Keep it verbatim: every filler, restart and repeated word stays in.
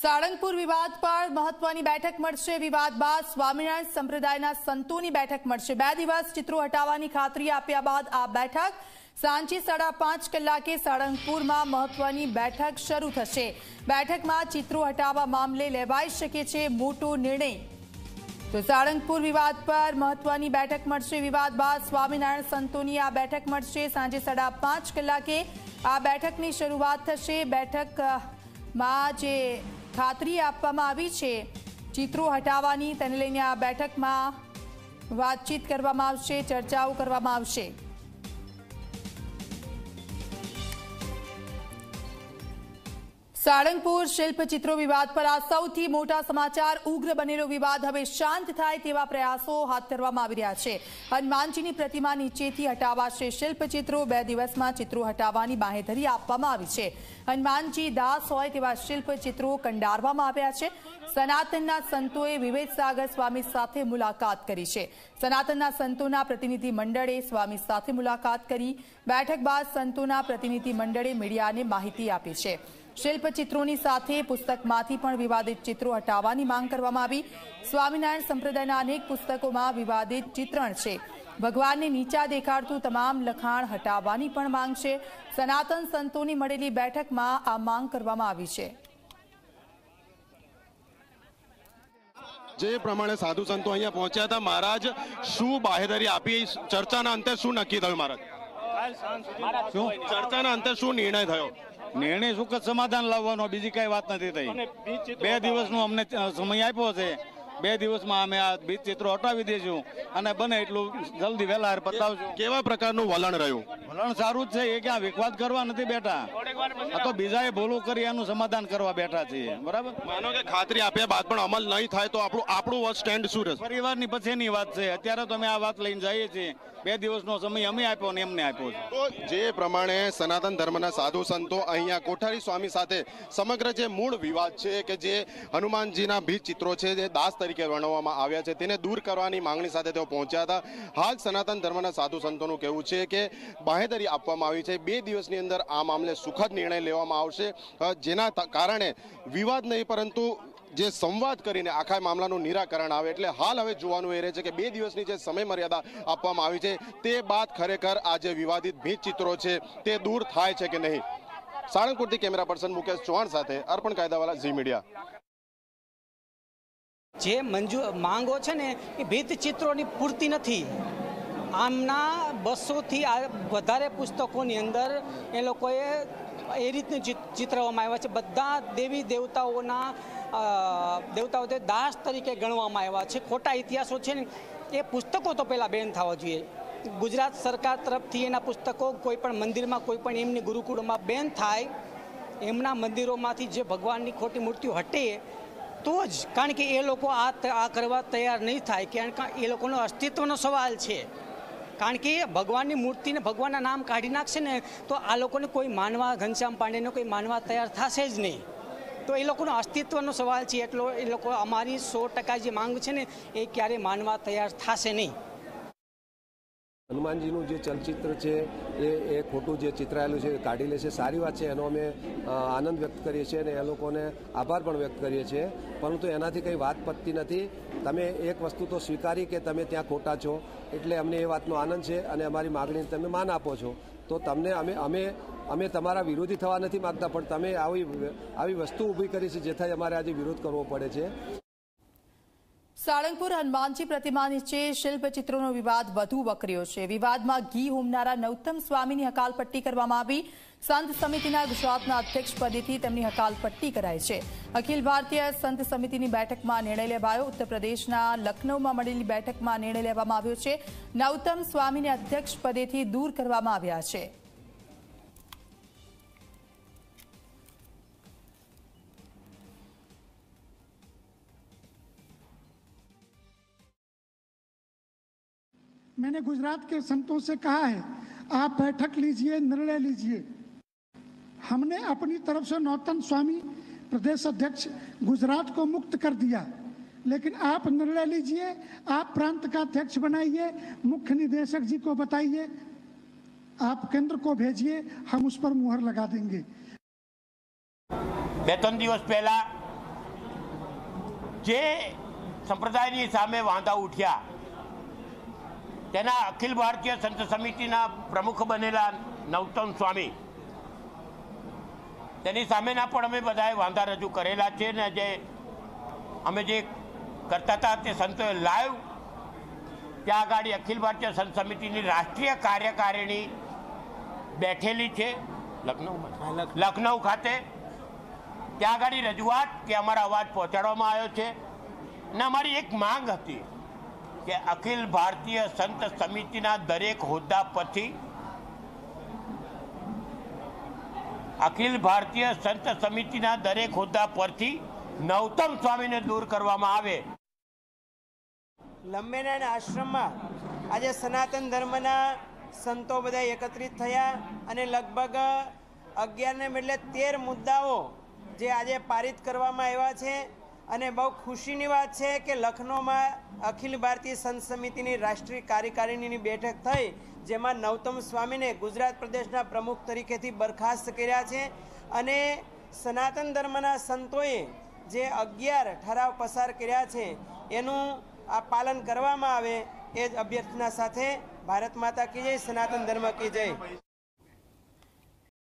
સાળંગપુર વિવાદ પર મહત્વની બેઠક મળશે. વિવાદ બાદ સ્વામિનારાયણ સંપ્રદાયના સંતોની બેઠક મળશે. બે દિવસ ચિત્રો હટાવવાની ખાતરી આપ્યા બાદ આ બેઠક સાંજે સાડા પાંચ કલાકે સાળંગપુરમાં મહત્વની બેઠક શરૂ થશે. બેઠકમાં ચિત્રો હટાવવા મામલે લેવાઈ શકે છે મોટો નિર્ણય. તો સાળંગપુર વિવાદ પર મહત્વની બેઠક મળશે. વિવાદ બાદ સ્વામિનારાયણ સંતોની આ બેઠક મળશે. સાંજે સાડા પાંચ કલાકે આ બેઠકની શરૂઆત થશે. બેઠકમાં જે ખાતરી આપવામાં આવી છે ચિત્રો હટાવવાની, તેને લઈને આ બેઠકમાં વાતચીત કરવામાં આવશે, ચર્ચાઓ કરવામાં આવશે. સાળંગપુર શિલ્પ ચિત્રો વિવાદ પર આ સૌથી મોટા સમાચાર. ઉગ્ર બનેલો વિવાદ હવે શાંત થાય તેવા પ્રયાસો હાથ ધરવામાં આવી રહ્યા છે. હનુમાનજીની પ્રતિમા નીચેથી હટાવાશે શિલ્પ ચિત્રો. બે દિવસમાં ચિત્રો હટાવવાની બાંહેધરી આપવામાં આવી છે. હનુમાનજી દાસ હોય તેવા શિલ્પ ચિત્રો કંડારવામાં આવ્યા છે. સનાતનના સંતોએ વિવેક સાગર સ્વામી સાથે મુલાકાત કરી છે. સનાતનના સંતોના પ્રતિનિધિ મંડળે સ્વામી સાથે મુલાકાત કરી. બેઠક બાદ સંતોના પ્રતિનિધિ મંડળે મીડિયાને માહિતી આપી છે. શિલ્પચિત્રોની સાથે પુસ્તકમાંથી પણ વિવાદિત ચિત્રો હટાવવાની માંગ કરવામાં આવી. સ્વામિનારાયણ સંપ્રદાયના અનેક પુસ્તકોમાં વિવાદિત ચિત્રણ છે. ભગવાનને નીચા દેખાડતું તમામ લખાણ હટાવવાની પણ માંગ છે. સનાતન સંતોની મળેલી બેઠકમાં આ માંગ કરવામાં આવી છે. જે પ્રમાણે સાધુ સંતો અહીંયા પહોંચ્યા હતા, મહારાજ શું બાહેધરી આપી, ચર્ચાના અંતે શું નક્કી થયું? મહારાજ ચર્ચાના અંતે શું નિર્ણય થયો? નિર્ણય સુખદ સમાધાન લાવવાનો, બીજી કઈ વાત નથી થઈ. બે દિવસનો અમને સમય આપ્યો છે. બે દિવસમાં અમે આ બીજ ચિત્રો હટાવી દઈશું અને બને એટલું જલ્દી વહેલા પતાવશું. કેવા પ્રકારનું વલણ રહ્યું? વલણ સારું જ છે. એ ક્યાં વિખવાદ કરવા નથી બેઠા, તો બીજાએ ભૂલું કરી એનું સમાધાન કરવા બેઠા છીએ. બરાબર, માનો કે ખાતરી આપ્યા બાદ પણ અમલ નહીં થાય તો આપણું આપણું સ્ટેન્ડ શું રહેશે? પરિવારની પછીની વાત છે. અત્યારે તો અમે આ વાત લઈને જઈએ છીએ. બે દિવસનો સમય અમે આપ્યો ને એમને આપ્યો છે. તો જે પ્રમાણે સનાતન ધર્મના સાધુ સંતો અહીંયા કોઠારી સ્વામી સાથે સમગ્ર જે મૂળ વિવાદ છે કે જે હનુમાનજીના ભીત ચિત્રો છે જે દાસ તરીકે વર્ણવવામાં આવ્યા છે તેને દૂર કરવાની માંગણી સાથે તેઓ પહોંચ્યા હતા. હાલ સનાતન ધર્મના સાધુ સંતોનું કહેવું છે કે બાહેધરી આપવામાં આવી છે. બે દિવસની અંદર આ મામલે સુખદ નિર્ણય લેવામાં આવશે, જેના કારણે વિવાદ નહીં પરંતુ જે સંવાદ કરીને આખા મામલાનું નિરાકરણ આવે. એટલે હાલ હવે જોવાનું એ રહે છે કે બે દિવસની જે સમય મર્યાદા આપવામાં આવી છે તે બાદ ખરેખર આ જે વિવાદિત ભીંત ચિત્રો છે તે દૂર થાય છે કે નહીં. સાળંગપુરથી કેમેરા પર્સન મુકેશ ચૌહાણ સાથે અર્પણ કાયદાવાલા, ઝી મીડિયા. જે મંજૂર માંગો છે ને એ ભીત ચિત્રોની પૂર્તિ નથી. આમના બસોથી આ વધારે પુસ્તકોની અંદર એ લોકોએ એ રીતનું ચિત્રવામાં આવ્યા છે. બધા દેવી દેવતાઓના દેવતાઓ દાસ તરીકે ગણવામાં આવ્યા છે. ખોટા ઇતિહાસો છે ને એ પુસ્તકો તો પહેલાં બેન થવા જોઈએ. ગુજરાત સરકાર તરફથી એના પુસ્તકો કોઈપણ મંદિરમાં, કોઈપણ એમની ગુરુકુળમાં બેન થાય. એમના મંદિરોમાંથી જે ભગવાનની ખોટી મૂર્તિઓ હટે તો જ, કારણ કે એ લોકો આ આ કરવા તૈયાર નહીં થાય. કારણ કે એ લોકોનો અસ્તિત્વનો સવાલ છે. કારણ કે ભગવાનની મૂર્તિને ભગવાનના નામ કાઢી નાખશે ને તો આ લોકોને કોઈ માનવા, ઘનશ્યામ પાંડેનો કોઈ માનવા તૈયાર થશે જ નહીં. તો એ લોકોનો અસ્તિત્વનો સવાલ છે. એટલો એ લોકો અમારી સો ટકા જે માંગ છે ને એ ક્યારે માનવા તૈયાર થશે નહીં. હનુમાનજીનું જે ચલચિત્ર છે એ એ ખોટું જે ચિતરાયેલું છે એ કાઢી લે છે. સારી વાત છે, એનો અમે આનંદ વ્યક્ત કરીએ છીએ અને એ લોકોને આભાર પણ વ્યક્ત કરીએ છીએ. પરંતુ એનાથી કંઈ વાત પતતી નથી. તમે એક વસ્તુ તો સ્વીકારી કે તમે ત્યાં ખોટા છો, એટલે અમને એ વાતનો આનંદ છે અને અમારી માગણીને તમે માન આપો છો. તો તમને અમે અમે અમે તમારા વિરોધી થવા નથી માગતા, પણ તમે આવી આવી વસ્તુ ઊભી કરી છે જેથી અમારે આજે વિરોધ કરવો પડે છે. સાળંગપુર હનુમાનજી પ્રતિમા નીચે શિલ્પચિત્રોનો વિવાદ વધુ વકર્યો છે. વિવાદમાં ઘી હોમનારા નૌતમ સ્વામીની હકાલપટ્ટી કરવામાં આવી. સંત સમિતિના ગુજરાતના અધ્યક્ષ પદેથી તેમની હકાલપટ્ટી કરાઈ છે. અખિલ ભારતીય સંત સમિતિની બેઠકમાં નિર્ણય લેવાયો. ઉત્તર પ્રદેશના લખનૌમાં મળેલી બેઠકમાં નિર્ણય લેવામાં આવ્યો છે. નૌતમ સ્વામીને અધ્યક્ષ પદેથી દૂર કરવામાં આવ્યા છે. मैंने गुजरात के संतों से कहा है आप बैठक लीजिए, निर्णय लीजिए. हमने अपनी तरफ से नौतम स्वामी प्रदेश अध्यक्ष गुजरात को मुक्त कर दिया, लेकिन आप निर्णय लीजिए. आप प्रांत का अध्यक्ष बनाइए, मुख्य निदेशक जी को बताइए, आप केंद्र को भेजिए, हम उस पर मुहर लगा देंगे. बेतन दिवस पहला જે સંપ્રદાયની સામે વાંધા ઉઠ્યા તેના અખિલ ભારતીય સંત સમિતિના પ્રમુખ બનેલા નૌતમ સ્વામી તેની સામેના પણ અમે બધાએ વાંધા રજૂ કરેલા છે ને જે અમે જે કરતા હતા તે સંતોએ લાઈવ ત્યાં આગળ અખિલ ભારતીય સંત સમિતિની રાષ્ટ્રીય કાર્યકારિણી બેઠેલી છે લખનૌમાં લખનૌ ખાતે ત્યાં આગળ રજૂઆત કે અમારા અવાજ પહોંચાડવામાં આવ્યો છે ને અમારી એક માંગ હતી કે અખિલ ભારતીય સંત સમિતિના દરેક હોદ્દા પરથી અખિલ ભારતીય સંત સમિતિના દરેક હોદ્દા પરથી નૌતમ સ્વામીને દૂર કરવામાં આવે। લંબેનાન આશ્રમમાં આજે સનાતન ધર્મના સંતો બધા એકત્રિત થયા અને લગભગ અગિયારને બદલે તેર મુદ્દાઓ જે આજે પારિત કરવામાં આવ્યા છે અને બહુ ખુશીની વાત છે કે લખનૌમાં અખિલ ભારતીય સંત સમિતિની રાષ્ટ્રીય કાર્યકારિણીની બેઠક થઈ જેમાં નૌતમ સ્વામીને ગુજરાત પ્રદેશના પ્રમુખ તરીકેથી બરખાસ્ત કર્યા છે અને સનાતન ધર્મના સંતોએ જે અગિયાર ઠરાવ પસાર કર્યા છે એનું આ પાલન કરવામાં આવે એ જ અભ્યર્થના સાથે ભારત માતા કી જય, સનાતન ધર્મ કી જય।